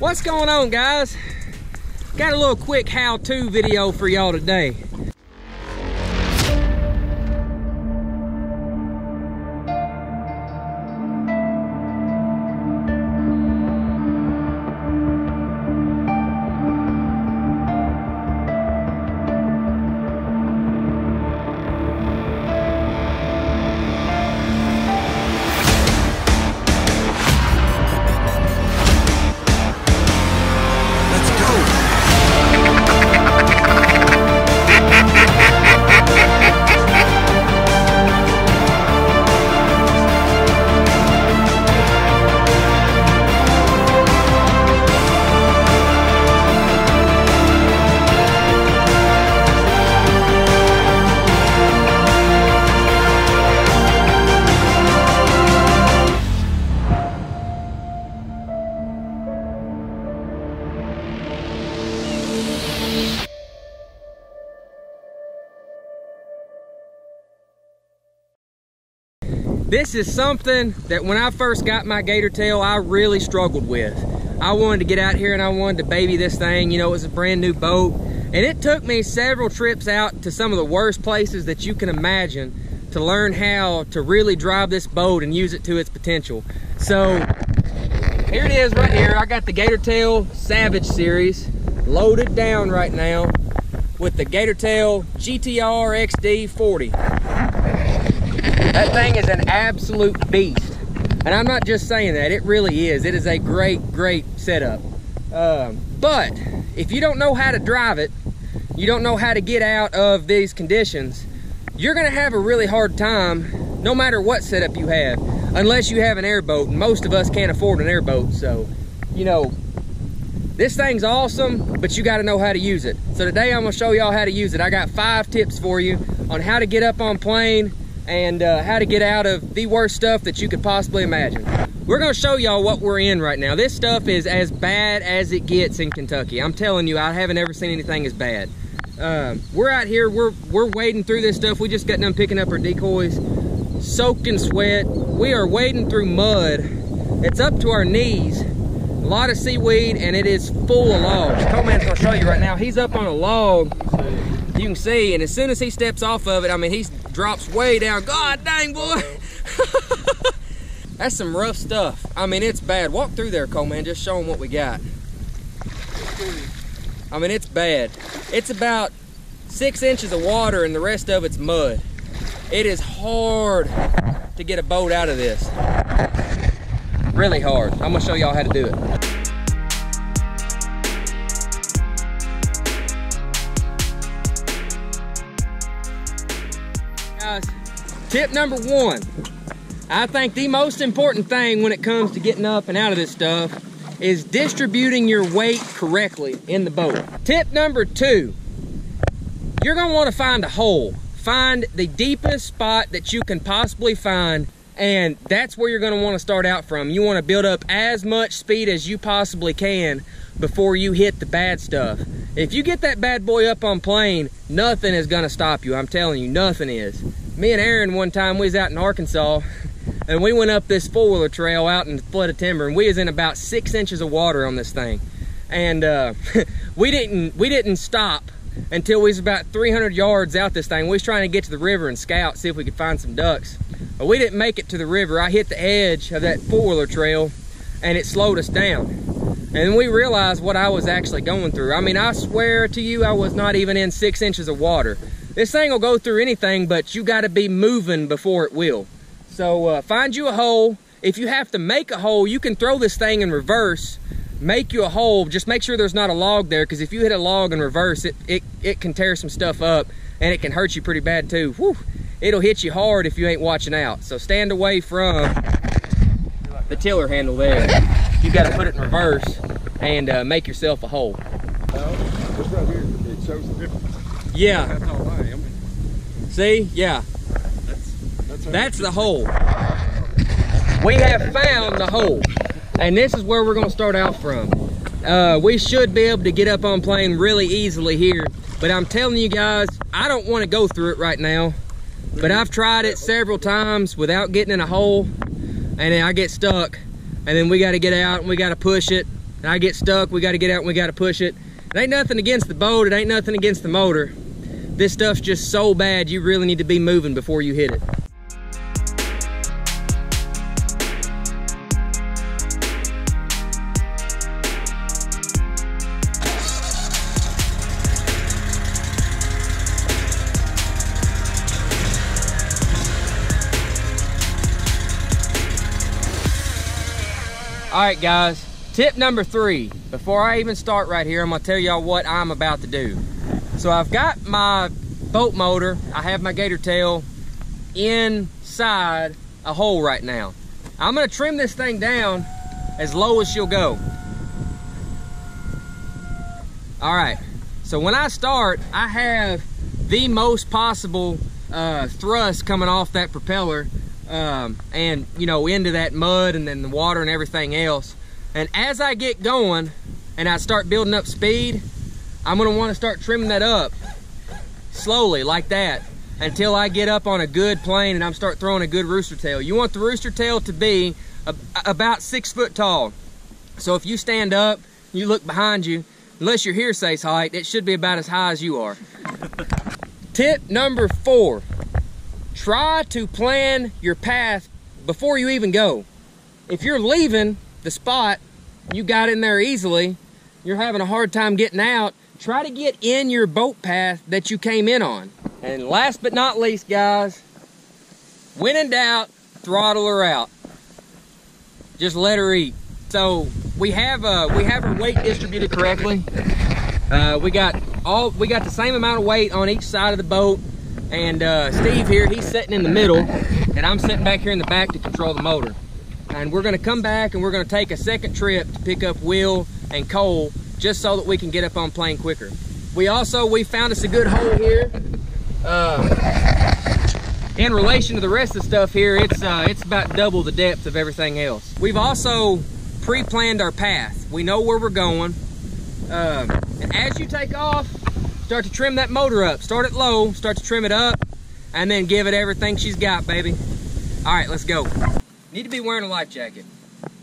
What's going on, guys? Got a little quick how-to video for y'all today. This is something that when I first got my GatorTail, I really struggled with. I wanted to get out here and I wanted to baby this thing. You know, it was a brand new boat. And it took me several trips out to some of the worst places that you can imagine to learn how to really drive this boat and use it to its potential. So here it is right here. I got the GatorTail Savage Series loaded down right now with the GatorTail GTR XD 40. That thing is an absolute beast. And I'm not just saying that, it really is. It is a great, great setup. But if you don't know how to drive it, you don't know how to get out of these conditions, you're gonna have a really hard time no matter what setup you have, unless you have an airboat. And most of us can't afford an airboat. So, you know, this thing's awesome, but you gotta know how to use it. So today I'm gonna show y'all how to use it. I got 5 tips for you on how to get up on plane, and how to get out of the worst stuff that you could possibly imagine. We're gonna show y'all what we're in right now. This stuff is as bad as it gets in Kentucky. I'm telling you, I haven't ever seen anything as bad. We're out here, we're wading through this stuff. We just got done picking up our decoys, soaked in sweat. We are wading through mud. It's up to our knees. A lot of seaweed, and it is full of logs. Coleman's gonna show you right now. He's up on a log, you can see, and as soon as he steps off of it, I mean, he's drops way down. God dang, boy. That's some rough stuff. I mean, it's bad. Walk through there, Coleman. Just show them what we got. I mean, it's bad. It's about 6 inches of water and the rest of it's mud. It is hard to get a boat out of this. Really hard. I'm gonna show y'all how to do it. Tip number 1, I think the most important thing when it comes to getting up and out of this stuff is distributing your weight correctly in the boat. Tip number 2, you're gonna wanna find a hole. Find the deepest spot that you can possibly find, and that's where you're gonna wanna start out from. You wanna build up as much speed as you possibly can before you hit the bad stuff. If you get that bad boy up on plane, nothing is gonna stop you. I'm telling you, nothing is. Me and Aaron one time, we was out in Arkansas and we went up this 4-wheeler trail out in the flood of timber, and we was in about 6 inches of water on this thing. And we didn't stop until we was about 300 yards out this thing. We was trying to get to the river and scout, see if we could find some ducks. But we didn't make it to the river. I hit the edge of that 4-wheeler trail and it slowed us down. And we realized what I was actually going through. I mean, I swear to you, I was not even in 6 inches of water. This thing will go through anything, but you gotta be moving before it will. So find you a hole. If you have to make a hole, you can throw this thing in reverse, make you a hole. Just make sure there's not a log there, because if you hit a log in reverse, it can tear some stuff up and it can hurt you pretty bad too. Whew. It'll hit you hard if you ain't watching out. So stand away from the tiller handle there. You gotta put it in reverse and make yourself a hole. It's right here, it shows the difference. Yeah. That's all right. I mean, see? Yeah. That's the hole. We have found the hole. And this is where we're going to start out from. We should be able to get up on plane really easily here. But I'm telling you guys, I don't want to go through it right now. But I've tried it several times without getting in a hole. And then I get stuck. And then we got to get out and we got to push it. and I get stuck, we got to get out and we got to push it. It ain't nothing against the boat, it ain't nothing against the motor. This stuff's just so bad, you really need to be moving before you hit it. All right, guys, tip number 3. Before I even start right here, I'm gonna tell y'all what I'm about to do. So I've got my boat motor, I have my gator tail inside a hole right now. I'm gonna trim this thing down as low as she'll go. All right, so when I start, I have the most possible thrust coming off that propeller. And you know, into that mud and then the water and everything else. And as I get going and I start building up speed, I'm gonna wanna start trimming that up slowly like that until I get up on a good plane and I'm start throwing a good rooster tail. You want the rooster tail to be about 6 foot tall. So if you stand up, you look behind you, unless your hearsay's height, it should be about as high as you are. Tip number 4. Try to plan your path before you even go. If you're leaving the spot, you got in there easily, you're having a hard time getting out, try to get in your boat path that you came in on. And last but not least, guys, when in doubt, throttle her out. Just let her eat. So we have her weight distributed correctly. We got the same amount of weight on each side of the boat. And Steve here, he's sitting in the middle, and I'm sitting back here in the back to control the motor. And we're gonna come back and we're gonna take a second trip to pick up Will and Cole, just so that we can get up on plane quicker. We found us a good hole here. In relation to the rest of the stuff here, it's about double the depth of everything else. We've also pre-planned our path. We know where we're going. And as you take off, start to trim that motor up. Start it low, start to trim it up, and then give it everything she's got, baby. All right, let's go. Need to be wearing a life jacket.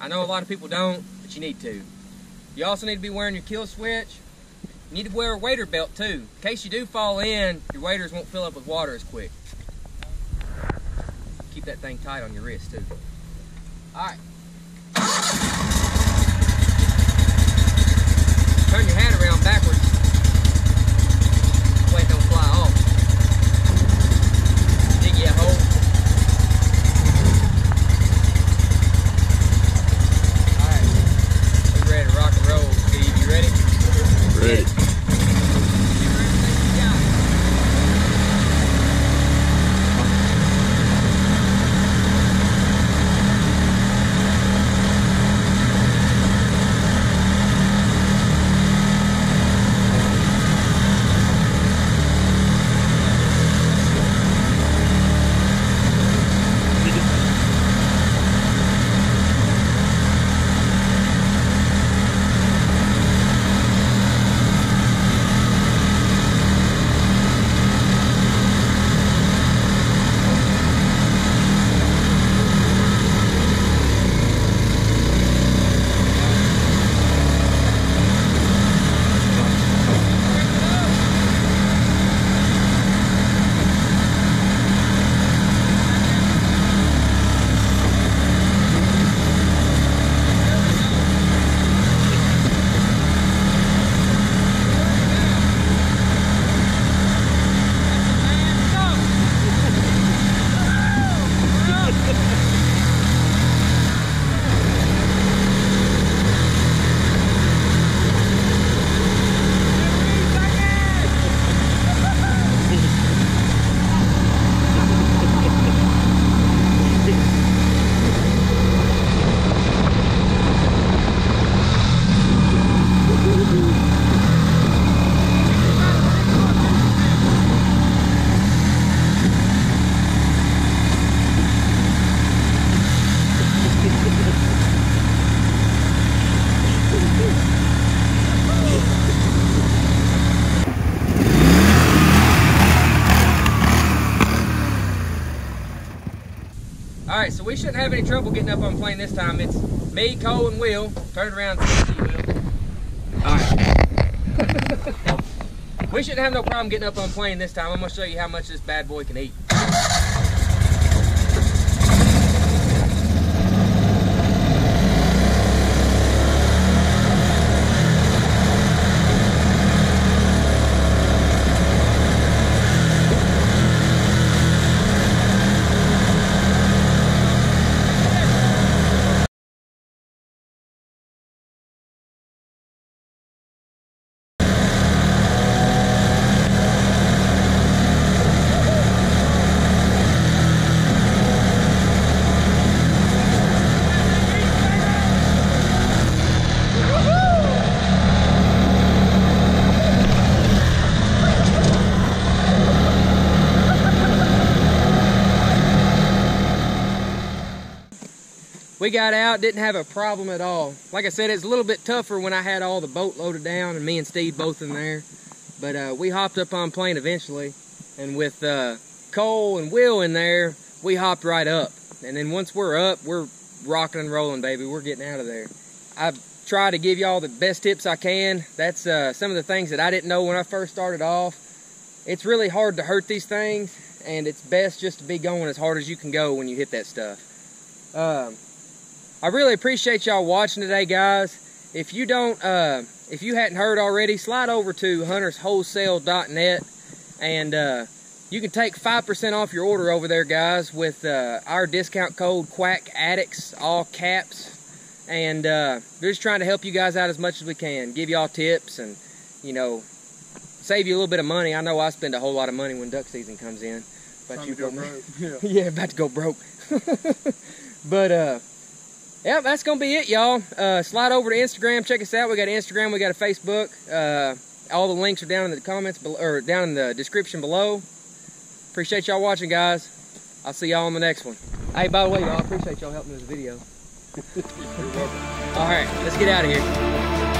I know a lot of people don't, but you need to. You also need to be wearing your kill switch. You need to wear a waders belt too. In case you do fall in, your waders won't fill up with water as quick. Keep that thing tight on your wrist too. All right. Turn your hand around backwards. Don't fly off. Dig you a hole. Alright. We're ready to rock and roll, Steve. You ready? Ready. All right, so we shouldn't have any trouble getting up on plane this time. It's Me, Cole, and Will. Turn around, Will. Alright. We shouldn't have no problem getting up on plane this time. I'm going to show you how much this bad boy can eat. We got out, didn't have a problem at all. Like I said, it's a little bit tougher when I had all the boat loaded down and me and Steve both in there. But we hopped up on plane eventually. And with Cole and Will in there, we hopped right up. And then once we're up, we're rocking and rolling, baby. We're getting out of there. I've tried to give y'all the best tips I can. That's some of the things that I didn't know when I first started off. It's really hard to hurt these things. And it's best just to be going as hard as you can go when you hit that stuff. I really appreciate y'all watching today, guys. If you don't, if you hadn't heard already, slide over to hunterswholesale.net, and you can take 5% off your order over there, guys, with our discount code QUACKADDICTS, all caps. And we're just trying to help you guys out as much as we can, give y'all tips, and you know, save you a little bit of money. I know I spend a whole lot of money when duck season comes in. About you go broke. Yeah. Yeah, about to go broke. But yeah, that's going to be it, y'all. Slide over to Instagram. Check us out. We got Instagram. We got a Facebook. All the links are down in the comments below, or down in the description below. Appreciate y'all watching, guys. I'll see y'all on the next one. Hey, by the way, y'all, I appreciate y'all helping with the video. All right, let's get out of here.